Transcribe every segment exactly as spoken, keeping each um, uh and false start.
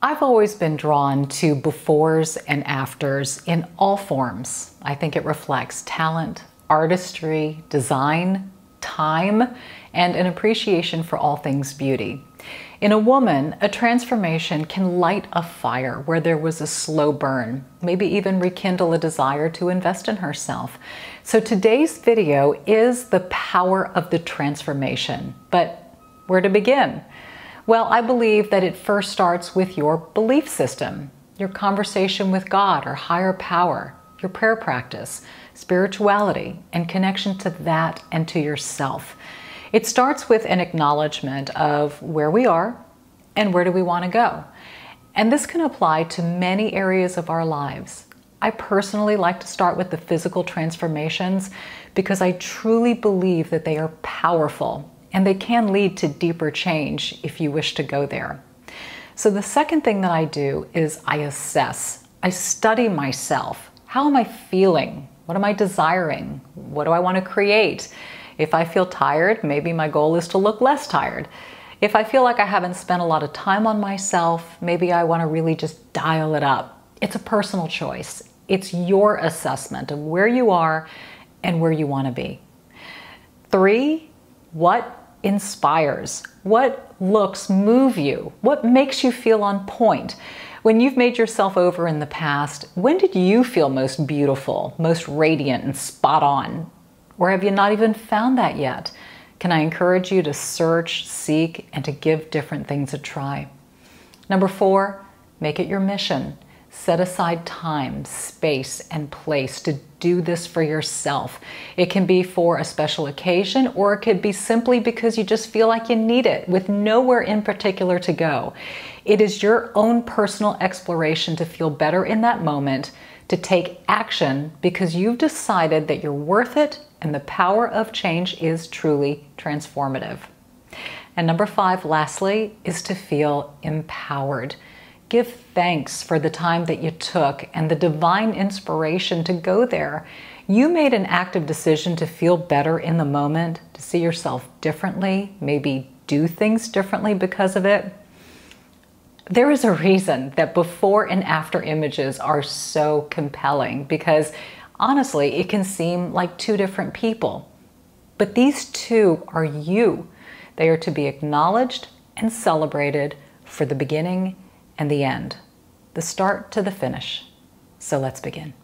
I've always been drawn to befores and afters in all forms. I think it reflects talent, artistry, design, time, and an appreciation for all things beauty. In a woman, a transformation can light a fire where there was a slow burn, maybe even rekindle a desire to invest in herself. So today's video is the power of the transformation. But where to begin? Well, I believe that it first starts with your belief system, your conversation with God or higher power, your prayer practice, spirituality, and connection to that and to yourself. It starts with an acknowledgement of where we are and where do we want to go. And this can apply to many areas of our lives. I personally like to start with the physical transformations because I truly believe that they are powerful and they can lead to deeper change if you wish to go there. So the second thing that I do is I assess. I study myself. How am I feeling? What am I desiring? What do I want to create? If I feel tired, maybe my goal is to look less tired. If I feel like I haven't spent a lot of time on myself, maybe I want to really just dial it up. It's a personal choice. It's your assessment of where you are and where you want to be. Three, what inspires? What looks move you? What makes you feel on point? When you've made yourself over in the past, when did you feel most beautiful, most radiant and spot on? Or have you not even found that yet? Can I encourage you to search, seek, and to give different things a try? Number four, make it your mission. Set aside time, space, and place to do this for yourself. It can be for a special occasion, or it could be simply because you just feel like you need it, with nowhere in particular to go. It is your own personal exploration to feel better in that moment, to take action because you've decided that you're worth it, and the power of change is truly transformative. And number five, lastly, is to feel empowered. Give thanks for the time that you took and the divine inspiration to go there. You made an active decision to feel better in the moment, to see yourself differently, maybe do things differently because of it. There is a reason that before and after images are so compelling because honestly, it can seem like two different people, but these two are you. They are to be acknowledged and celebrated for the beginning and the end, the start to the finish. So let's begin.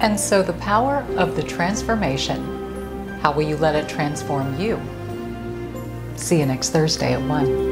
And so the power of the transformation. How will you let it transform you? See you next Thursday at one.